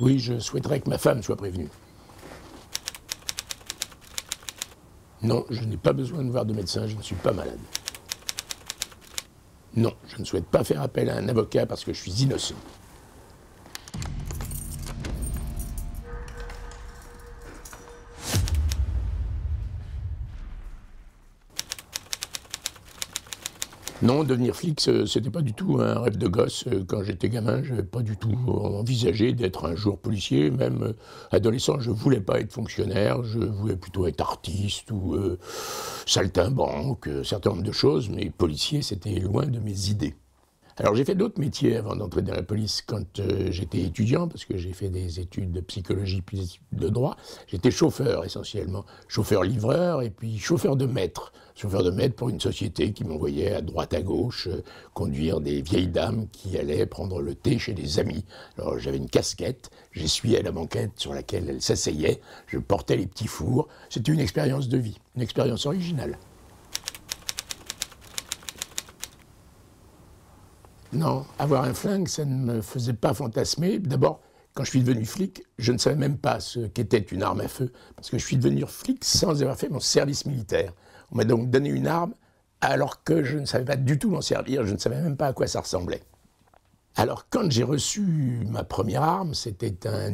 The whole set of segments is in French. Oui, je souhaiterais que ma femme soit prévenue. Non, je n'ai pas besoin de voir de médecin, je ne suis pas malade. Non, je ne souhaite pas faire appel à un avocat parce que je suis innocent. Non, devenir flic, c'était pas du tout un rêve de gosse. Quand j'étais gamin, je n'avais pas du tout envisagé d'être un jour policier. Même adolescent, je ne voulais pas être fonctionnaire, je voulais plutôt être artiste ou saltimbanque, un certain nombre de choses, mais policier, c'était loin de mes idées. Alors j'ai fait d'autres métiers avant d'entrer dans la police quand j'étais étudiant, parce que j'ai fait des études de psychologie puis des études de droit. J'étais chauffeur essentiellement, chauffeur-livreur et puis chauffeur de maître pour une société qui m'envoyait à droite à gauche conduire des vieilles dames qui allaient prendre le thé chez des amis. Alors j'avais une casquette, j'essuyais la banquette sur laquelle elles s'asseyaient, je portais les petits fours. C'était une expérience de vie, une expérience originale. Non, avoir un flingue, ça ne me faisait pas fantasmer. D'abord, quand je suis devenu flic, je ne savais même pas ce qu'était une arme à feu, parce que je suis devenu flic sans avoir fait mon service militaire. On m'a donc donné une arme alors que je ne savais pas du tout m'en servir, je ne savais même pas à quoi ça ressemblait. Alors quand j'ai reçu ma première arme, c'était un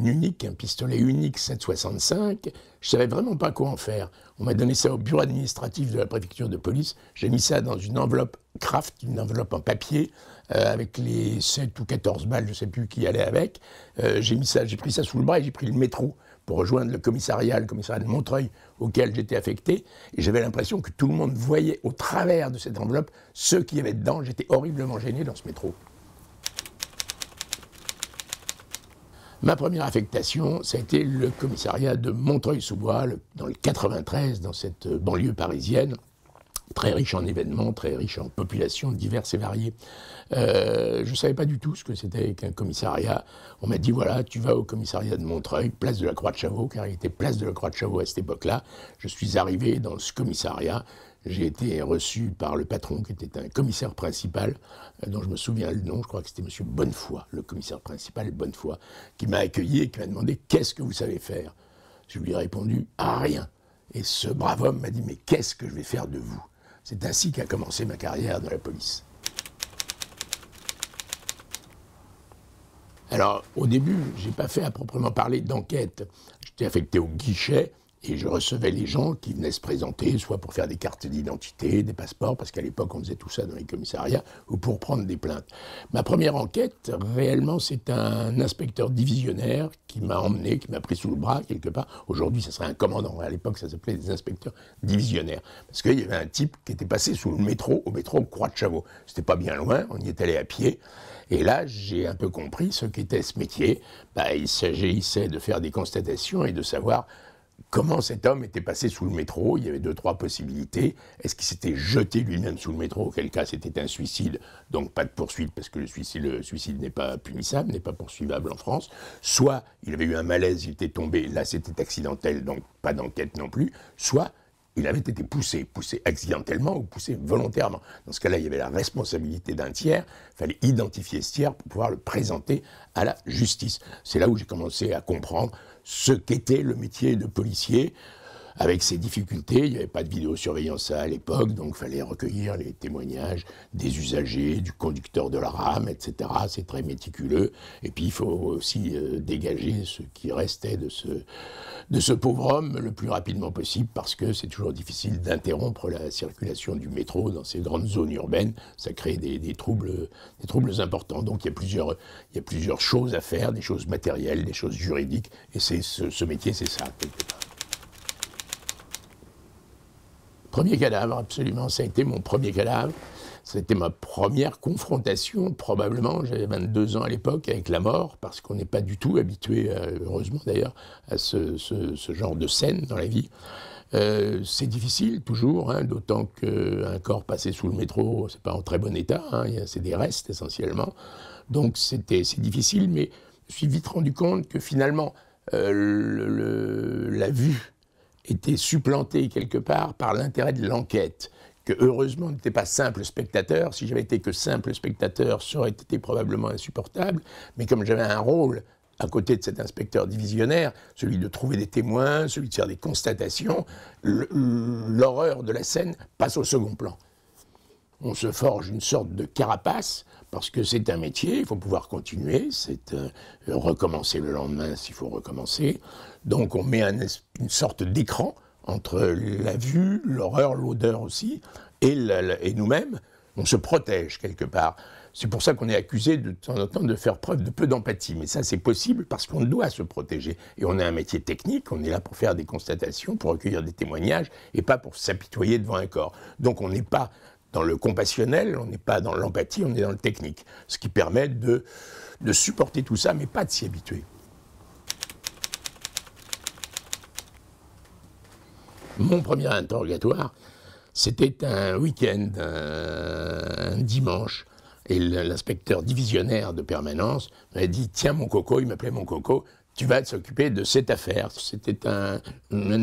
pistolet unique 7,65, je savais vraiment pas quoi en faire. On m'a donné ça au bureau administratif de la préfecture de police, j'ai mis ça dans une enveloppe Kraft, une enveloppe en papier, avec les 7 ou 14 balles, je sais plus qui allait avec. J'ai pris ça sous le bras et j'ai pris le métro pour rejoindre le commissariat de Montreuil auquel j'étais affecté. Et j'avais l'impression que tout le monde voyait au travers de cette enveloppe ce qu'il y avait dedans. J'étais horriblement gêné dans ce métro. Ma première affectation, ça a été le commissariat de Montreuil-sous-Bois, dans le 93, dans cette banlieue parisienne, très riche en événements, très riche en populations diverses et variées. Je ne savais pas du tout ce que c'était qu'un commissariat. On m'a dit, voilà, tu vas au commissariat de Montreuil, place de la Croix-de-Chavaux, car il était place de la Croix-de-Chavaux à cette époque-là. Je suis arrivé dans ce commissariat. J'ai été reçu par le patron, qui était un commissaire principal, dont je me souviens le nom, je crois que c'était M. Bonnefoy, le commissaire principal Bonnefoy, qui m'a accueilli et qui m'a demandé « Qu'est-ce que vous savez faire ?» Je lui ai répondu « Ah, rien !» Et ce brave homme m'a dit « Mais qu'est-ce que je vais faire de vous ?» C'est ainsi qu'a commencé ma carrière dans la police. Alors, au début, je n'ai pas fait à proprement parler d'enquête. J'étais affecté au guichet, et je recevais les gens qui venaient se présenter, soit pour faire des cartes d'identité, des passeports, parce qu'à l'époque on faisait tout ça dans les commissariats, ou pour prendre des plaintes. Ma première enquête, réellement, c'est un inspecteur divisionnaire qui m'a emmené, qui m'a pris sous le bras quelque part. Aujourd'hui, ça serait un commandant. À l'époque, ça s'appelait des inspecteurs divisionnaires. Parce qu'il y avait un type qui était passé sous le métro, au métro Croix-de-Chavaux. C'était pas bien loin, on y est allé à pied. Et là, j'ai un peu compris ce qu'était ce métier. Bah, il s'agissait de faire des constatations et de savoir comment cet homme était passé sous le métro. Il y avait deux, trois possibilités. Est-ce qu'il s'était jeté lui-même sous le métro? Auquel cas, c'était un suicide, donc pas de poursuite, parce que le suicide n'est pas punissable, n'est pas poursuivable en France. Soit il avait eu un malaise, il était tombé, là c'était accidentel, donc pas d'enquête non plus. Soit il avait été poussé accidentellement ou poussé volontairement. Dans ce cas-là, il y avait la responsabilité d'un tiers. Il fallait identifier ce tiers pour pouvoir le présenter à la justice. C'est là où j'ai commencé à comprendre ce qu'était le métier de policier, avec ses difficultés. Il n'y avait pas de vidéosurveillance à l'époque, donc il fallait recueillir les témoignages des usagers, du conducteur de la rame, etc. C'est très méticuleux. Et puis il faut aussi dégager ce qui restait de ce pauvre homme le plus rapidement possible, parce que c'est toujours difficile d'interrompre la circulation du métro dans ces grandes zones urbaines. Ça crée des troubles importants. Donc il y a plusieurs choses à faire, des choses matérielles, des choses juridiques. Et ce métier, c'est ça. Premier cadavre, absolument, ça a été mon premier cadavre. C'était ma première confrontation, probablement, j'avais 22 ans à l'époque, avec la mort, parce qu'on n'est pas du tout habitué, heureusement d'ailleurs, à ce genre de scène dans la vie. C'est difficile toujours, hein, d'autant qu'un corps passé sous le métro, c'est pas en très bon état, hein, c'est des restes essentiellement. Donc c'est difficile, mais je me suis vite rendu compte que finalement, la vue était supplanté quelque part par l'intérêt de l'enquête, que heureusement n'était pas simple spectateur. Si j'avais été que simple spectateur, ça aurait été probablement insupportable, mais comme j'avais un rôle à côté de cet inspecteur divisionnaire, celui de trouver des témoins, celui de faire des constatations, l'horreur de la scène passe au second plan. On se forge une sorte de carapace, parce que c'est un métier, il faut pouvoir continuer, c'est recommencer le lendemain s'il faut recommencer. Donc on met une sorte d'écran entre la vue, l'horreur, l'odeur aussi, et nous-mêmes, on se protège quelque part. C'est pour ça qu'on est accusé de temps en temps de faire preuve de peu d'empathie. Mais ça, c'est possible parce qu'on doit se protéger. Et on a un métier technique, on est là pour faire des constatations, pour recueillir des témoignages, et pas pour s'apitoyer devant un corps. Donc on n'est pas dans le compassionnel, on n'est pas dans l'empathie, on est dans le technique. Ce qui permet de supporter tout ça, mais pas de s'y habituer. Mon premier interrogatoire, c'était un week-end, un dimanche. Et l'inspecteur divisionnaire de permanence m'a dit « Tiens, mon coco », il m'appelait mon coco, « tu vas s'occuper de cette affaire ». C'était un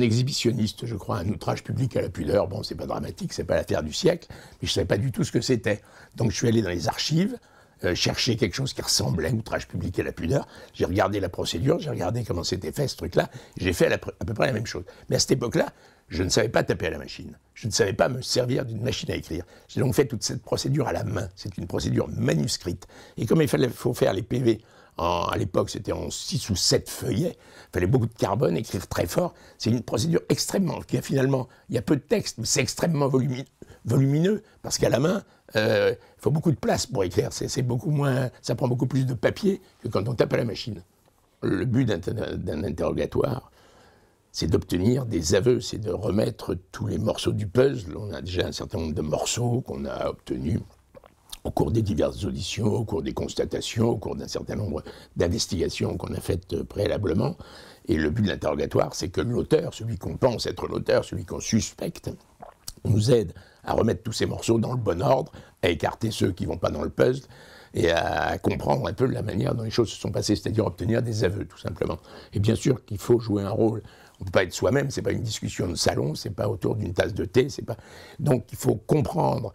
exhibitionniste, je crois, un outrage public à la pudeur. Bon, c'est pas dramatique, c'est pas l'affaire du siècle, mais je savais pas du tout ce que c'était. Donc je suis allé dans les archives, chercher quelque chose qui ressemblait à outrage public à la pudeur. J'ai regardé la procédure, j'ai regardé comment c'était fait ce truc-là, j'ai fait à peu près la même chose. Mais à cette époque-là, je ne savais pas taper à la machine. Je ne savais pas me servir d'une machine à écrire. J'ai donc fait toute cette procédure à la main. C'est une procédure manuscrite. Et comme il faut faire les PV, à l'époque c'était en 6 ou 7 feuillets, il fallait beaucoup de carbone, écrire très fort. C'est une procédure extrêmement, qui a finalement, il y a peu de texte, mais c'est extrêmement volumineux, parce qu'à la main, il faut beaucoup de place pour écrire. Ça prend beaucoup plus de papier que quand on tape à la machine. Le but d'un interrogatoire, c'est d'obtenir des aveux, c'est de remettre tous les morceaux du puzzle. On a déjà un certain nombre de morceaux qu'on a obtenus au cours des diverses auditions, au cours des constatations, au cours d'un certain nombre d'investigations qu'on a faites préalablement. Et le but de l'interrogatoire, c'est que l'auteur, celui qu'on pense être l'auteur, celui qu'on suspecte, nous aide à remettre tous ces morceaux dans le bon ordre, à écarter ceux qui ne vont pas dans le puzzle, et à comprendre un peu la manière dont les choses se sont passées, c'est-à-dire obtenir des aveux, tout simplement. Et bien sûr qu'il faut jouer un rôle. On ne peut pas être soi-même, ce n'est pas une discussion de salon, ce n'est pas autour d'une tasse de thé, c'est pas... Donc il faut comprendre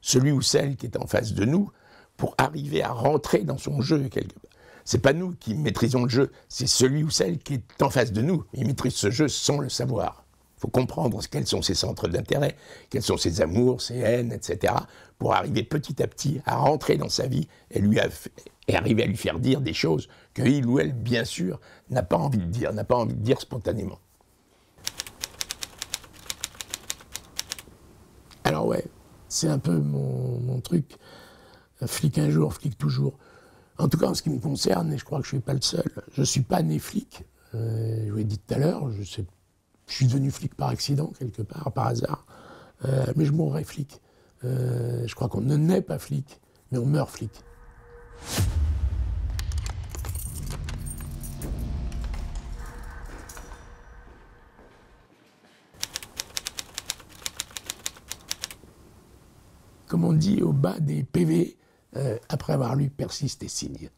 celui ou celle qui est en face de nous pour arriver à rentrer dans son jeu quelque part. Ce n'est pas nous qui maîtrisons le jeu, c'est celui ou celle qui est en face de nous. Il maîtrise ce jeu sans le savoir. Il faut comprendre quels sont ses centres d'intérêt, quels sont ses amours, ses haines, etc., pour arriver petit à petit à rentrer dans sa vie et arriver à lui faire dire des choses que il ou elle, bien sûr, n'a pas envie de dire, n'a pas envie de dire spontanément. Alors ouais, c'est un peu mon truc, flic un jour, flic toujours. En tout cas, en ce qui me concerne, et je crois que je ne suis pas le seul, je ne suis pas né flic, je vous l'ai dit tout à l'heure, je suis devenu flic par accident, quelque part, par hasard, mais je mourrai flic. Je crois qu'on ne naît pas flic, mais on meurt flic. Comme on dit au bas des PV, après avoir lu « Persiste et signe ».